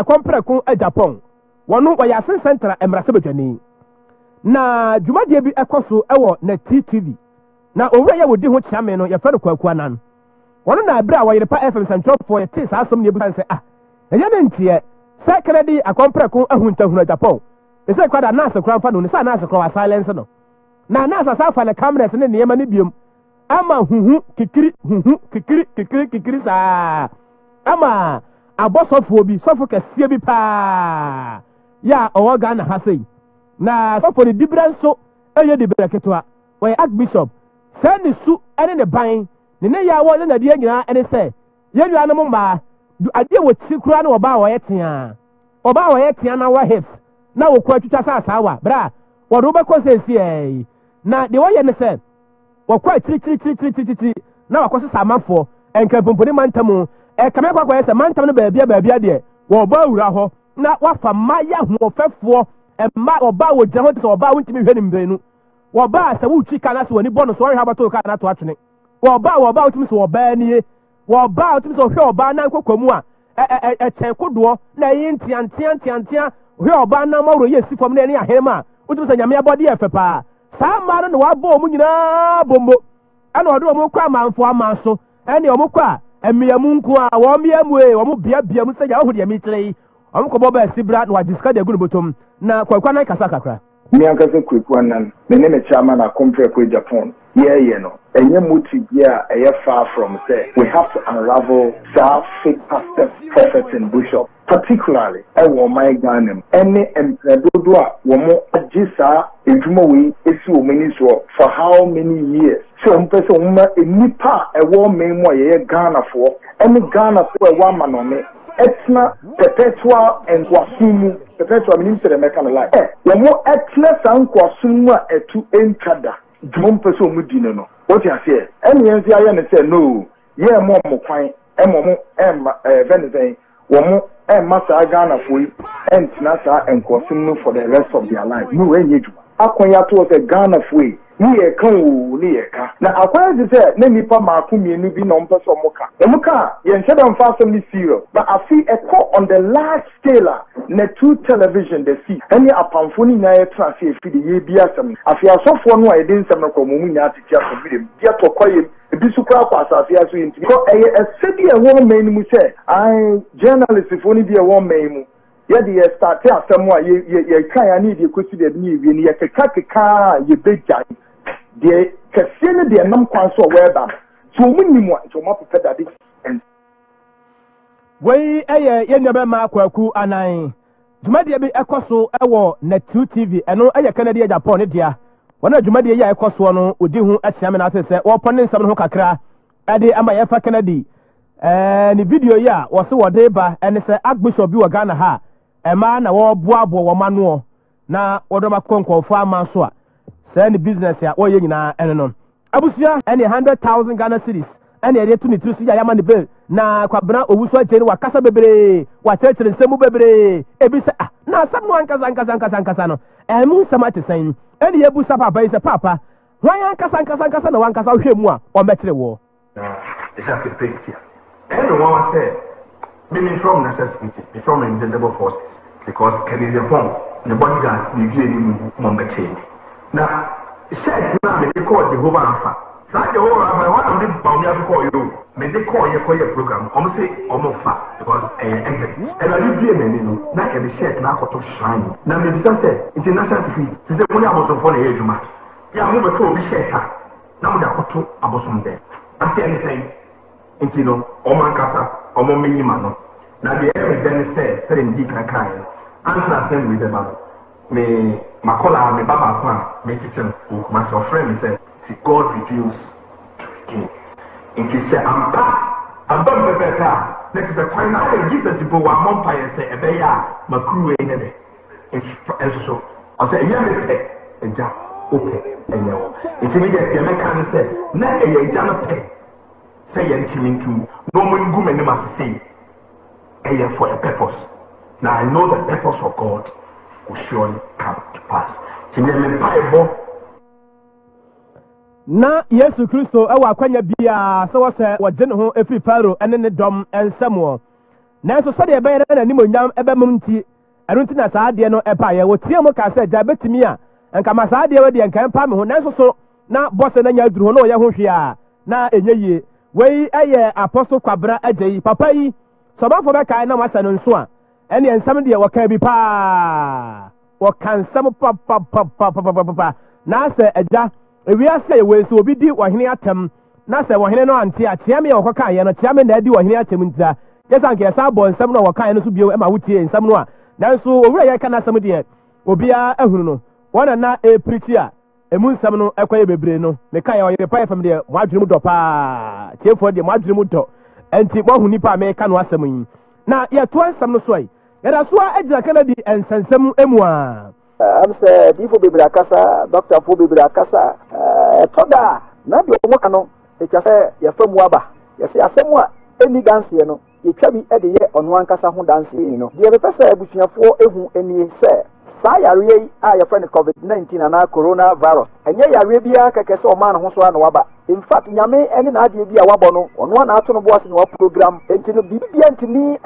akompra kun Japan wono oyasen central emrasebadwani na dwumadie bi ekoso ewo na TTV na owura ya wodi ho chiame no ye fere kwaku anan wono na abra wa yerepa FM central for yeti sa asom ne bi san se ah eye ne ntie secretary akompra kun ahunta hunu Japan ese kwada na asekran fa no ne sa na asekran silence no na na asasa fa le cameras ne ne ne biom ama huhu kikiri kikiri kikiri sa ama abosofo bi sofo kese bi pa ya owo Ghana ha sei na sofo di dibranso eye di breketoa we archbishop sani su ene ne ban ne ya wo na die nyina ene se yelua no ma ade wo tikura na oba wo yetia na wa hips na wo kwa twitwa sasawa bra wo do be kosesi e na de wo ye ne se wo kwa tri na wa kosesa amafo enka pomponi mantamu kame kwa yesa mantam no baabia de wo ba wura ho na wafa maya ho fefo ma oba wo gye ho te oba wo ntimi hwe nimbe nu wo ba se wo twi kana se woni bonu so hwe abato kana to atwene wo ba otimi se wo ba nie wo ba otimi se hwe oba na nkokwamu a chen kodo na yin tiantiantiantia hwe oba na mawro yesi fam na ni ahema otimi se nyame abode e fepa sa ma no wa bo mu nyina bombo ana odo mo kwa manfo amanso ene omo kwa emiamunku a wo miamwe wo biabia mu sɛ ya wo de mitrei omko boba sibra na wajiska de gurubotom na kwakwa na kasa kakra mi ankasa kweku anan me ne me chama na compare ko Japan ye no enye mutu bia eye far from say we have to unravel our fake pastors prophets and bishops particularly ewo my Ghana any empredodo a wo mo agisa edwuma we esi wo ministry for how many years so person ma enipa ewo memo ye Ghana for any Ghana for ewo manome etna perpetual and kwasumu perpetual ministry make na life wo mo etna san kwasumu a etu entada dum person mu dine no what you say any enzi aye ne say no ye mo mo kwan e mo mo e venzen wo mo e ma sa Ghana for entina sa enkwasumu for the rest of their life no we need akonya to say Ghana for niye kan o niye ka na akwai ze se na nipa maako mienu bi na ompa so moka emuka ye ncheda mfa so ni serious but I see a call on the large scale na two television the see any apamfo ni na ye transfer fi de ye bi asem afia sofo no e din sem na ko mumu nya atitia so bi dem dia to koye bi su kwa kwa asafia so enti ko e ye sedi e wo men mu se ai journalist fo ni bi e wo men mu ye de ye start asem wa ye kan ya ni de consider ni wi ni ye keka ye beja the casino the num kwanso weba so munnimu so mo pefada de and wey eye yenebe ma kwaku anan dwumade bi ekoso ewo na TV eno eye Canada Japan ne dia wona dwumade ye ekoso no odi hu atia me na te se wo pone nsam no kakra ade ama ye fa Canada ni video ye a wo se wo de ba ene se archbishop bi wo Ghana ha ema na wo boabo wo mano na wo do makonkonfo amanso a send business ya oye nyina ene no abusuya ene 100,000 Ghana cedis ene ede tuni trusi ya yama ne bill na kwabra owusu aje ni wakasa bebere wa chetere nsemu bebere ebisa ah na asam no ankasa no emu samate sen ene yebusa papa ise papa wan ankasa na wankasa hwemu a o metre wo isa ke pekya ene wa say meaning from necessity from independent forces because Canadian form the bodyguard ni gye ni mo metre na shet na me dey call Jehovah Alpha say Jehovah Alpha one of them bound me call you me dey call you for your program come say omofa because exit and I do blame me no na e be shet na akoto shrine na me be say international security say money about for the ejuma ya mo be call be shet na mo da akoto abosom there I say anything into no omankasa omo menyima no na the every then say friend di kan kan answer same with the man me Makola, my Baba, made it my friend, he said, God reveals to the king. And he said, I'm back, I'm done with the car. Next to the point, I have Jesus to go one umpire and say, Ebeya, my crew ain't in it. And so, I said, yeah, and Jack, okay, and no. It's immediately a mechanic said, Nay, a Jana pay. Say, and killing too. No one woman must say, I for a purpose. Now I know the purpose of God. Surely come to pass. Na Yesu Kristo ewa kwanya bia so wose waje ne ho efri Pharaoh ene ne dom ensemo Nanso sade ebe na na nimo nyam ebe mum nti eno nti na saade no epa ye wotie mo ka se ja betimi a enka ma saade we de enka empa me ho nanso so na bosse na nya duru ho na ye ho hwe a na enye ye wei eye apostle Kwabra ajeyi papa yi sobafo be kai na wasa no nso a ene ensam de woka bi pa wokansam pa pa pa pa pa na se eja ewiase ye we so obi di wohene atam na se wohene no anti a chiame ye wokoka ye no chiame na di wohene atam ntia yesa nke yesa bo nsam no woka ye no so bio e ma wotie nsam no a nanso owura ye kana sam de obia ehunu no wona na eprichi a emu nsam no ekwaye bebre no me ka ye oyere pa fam de mo adwene mu do pa tiefo de mo adwene mu do enti mo huni pa me ka no asam yi na ye to nsam no so ai ye da so agira kana di ensensam emu a am se difo bebre akasa doctor fo bebre akasa toda na de mo kanu etwase ye famu aba ye se asem a eni dance ye no ye twabi e de ye ono ankasa ho dance ni no de bepesa abusuafo ehu eni se sa yare a ye friend covid-19 ana corona virus enye yare bia kekese o ma no ho so ana waba in fact nyame eni na ade bia wabo no ono na ato no boase no program enti no bibia enti ni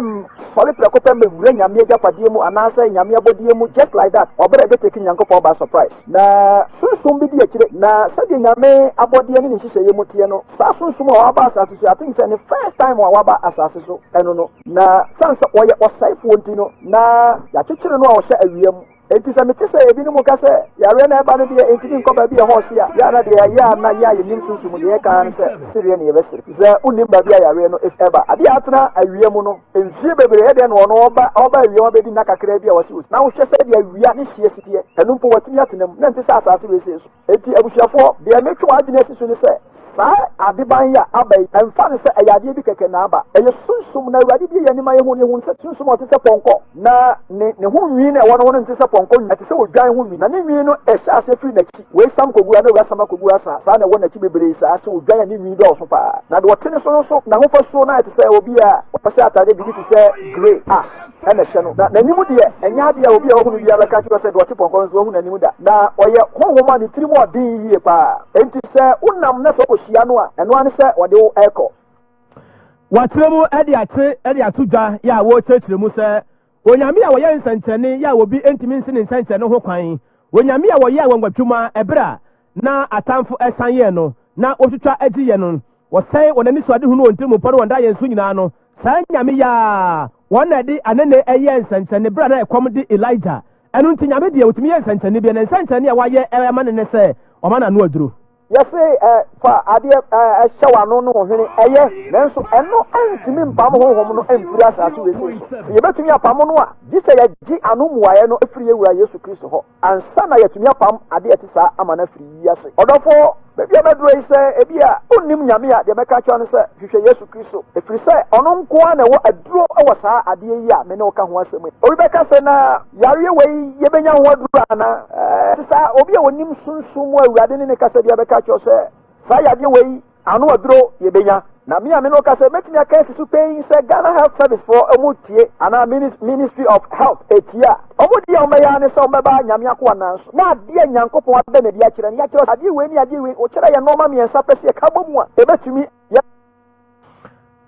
mm sole prekope mewura nyame agapade mu ana se nyame abodie mu just like that obere be take nyankopo ba surprise na sunsun bi di akire na sade nyame abodie ni hihiheye mu tie no sa sunsun o waba asase so I think say the first time o waba asase so eno no na sansa oye osaifo enti no na ya twetwere no a awiem enti se meti se ebi no muka se yare na eba no de enti bi nkoba bi e ho hia ya na de ya na ya ye nimsusu mu de ka an se sire na ye be sire ze unim ba bi yare no eba ade atena awiem no enfie bebere ye de no no oba awiem obedi na kakra bi a wose na wo hwese de awia ne hie sitie enu mpo watumi atenam na enti se asase we se so enti abusuafo de metwa adina sisu ne se sa adeban ya abai emfa ne se ayade bi keke na aba eye sunsum na awade bi ye nima ye ho ne ho se sunsum ote se ponko na ne ho nwi na wono enti se ati se odwan ho mi na ne nwi no ehya ase firi na chi we sam kogura na we sam kogura sa na wona chi bebere sa ase odwan ne nwi do so pa na de wotene so na hofa so na ati se obi a opese atade bi ti se grey ash ene hye no na nimu de enya de obi a wo hunu bia be ka chi se de otepon kon so wo hunu nimu da na oye honhoma ne tirimu odin yie pa enti se unam na so kohia no a eno an se ode wo eko watremu ade atudwa ya wo chetiremu se Onyame a wo ye nsenkyene ya obi entimi nsi ne nsenkyene ho kwan. Onyame a wo ye awangwatwuma ebra na atamfo esan ye no na otwatwa agi ye no. Wo sai wonani so ade hu no ontemu pore wonda ye nsu nyina no. Sai nyame ya wonade anene eye nsenkyene bra na ekomde Elijah. Enu nti nyame de otumi ye nsenkyene bi ne nsenkyene ya wa ye ema ne se o ma na no aduru. Yes, for idea, I shall know any air, then so and no empty mean Pamho and Fras as we say. You bet to me a Pamonoa, this I G. Anumwa, no free where you Christo, and son I to me a Pam, I did I'm an free yes. Or therefore, maybe I'm a dress, a beer, Unim Yamia, the Macachan, sir, you say yes to Christo. If you say, Onom Kuan, a draw our sa, a dear ya, Menoka was a way. Rebecca Sena, Yaria way, Yabena, what Rana, Obia, Nim soon somewhere, Radin in a Casabia. Say, Sayadi way, I know a draw, Yebena. Namia Minoka said, Met me a case to pay in Ghana Health Service for a multi and our Ministry of Health, Etia. Omodia Mayane, some Baba, Yamiakuanas, not dear Yankopo, and Yacher, and Yachos, I do when I do with Ochera and Nomami and Sapesia Kabumwa. They bet to me,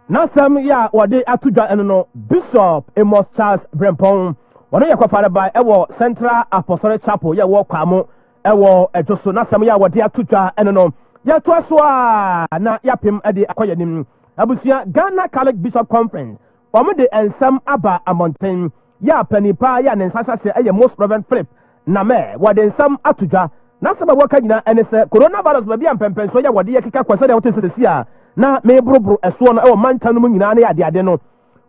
not some ya or they are to Jano, Bishop Amos Charles Brempong, what are you covered by our Central Apostolic Chapel, your work, Kamo. Ewo ejoso na sam ya wode atutwa eno no ya to aso a na yapem ade akoyanim abusua Ghana Catholic Bishop Conference omde ensam aba amonten ya panipa ya nensasase eye most reverend Philip na me wode ensam atutwa na sam awoka nyina ene se coronavirus ba bia mpempenso ya wode yekeka kwese de wotesese a na me brobro eso no ewo mantanum nyina na yade no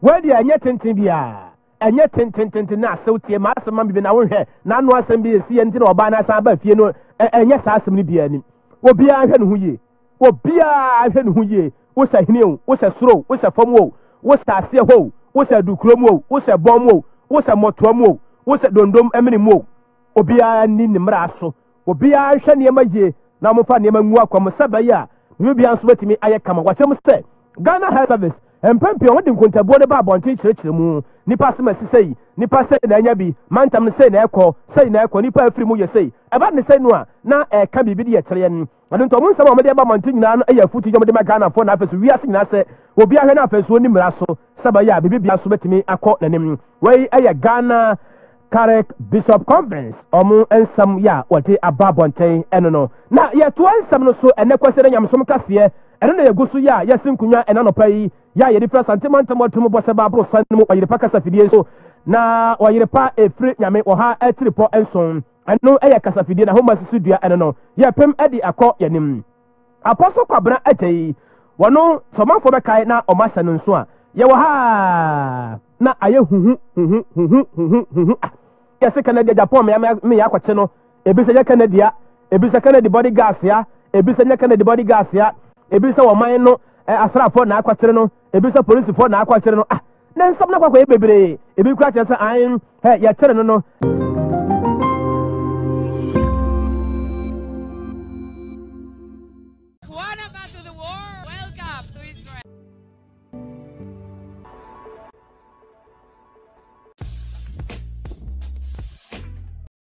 wede enye tenten bia and yet, ten na so tear master man be now here. None was and be a CNT or Banas Abba, you know, and yes, I simply be any. What be I had who ye? What be I had who ye? What's a new? What's a throw? What's a foam woe? What's a sea hoe? What's a ducromo? What's a bomb woe? What's a motomo? What's a dondom emini mo? Or be I need the mrasso? Or be I shanny my ye? Namofan Yamua come a sabaya. You'll be answered to me. I come what I must say. Ghana has service. Mpempi wodi nkontabode ba bonte kirechire mu nipa semasi sei nipa sei na anya bi mantam sei na ekọ nipa afiri mu ye sei eba ne sei no a na eka bibidi ye kire ye I don't know some of the Bamantina, a footy of the Magana for Nafis. We are seeing us, will be a Hanafis, Winnie Mrasso, Sabaya, Bibi Asubetimi, a court name, way a Ghana Karek Bishop Conference, Omo and some ya, or they are Babonte, and no. Now, yet one some or so, and the question I am some Cassia, and then go so ya, Yasinkunya, and Anopai, Ya, the first antimantum, Tomobosababro, Sanmo, or the Pacas of so now, or your pa a free Yame or her at report and so and no air Casafidina, home as studio, and no, ya Pem Eddie, a court yanim. Apostle Cabra Ete, one no, some for the Kaina or Massan and Swan. Yawaha, na aye, yes, a Canadian Japon, me Aquaceno, a Bissella Canada, a Bissella Canada body gas here, a Bissella Canada body gas here, a Bissella Mino, a Sra for Naquatreno, a Bissella Police for Naquatreno. Then some of the baby, if you crack as I am, you're telling no.